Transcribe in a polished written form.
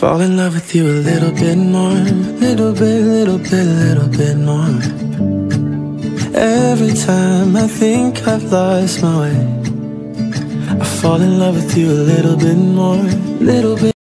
fall in love with you a little bit more. Little bit, little bit, little bit more. Every time I think I've lost my way, I fall in love with you a little bit more. Little bit.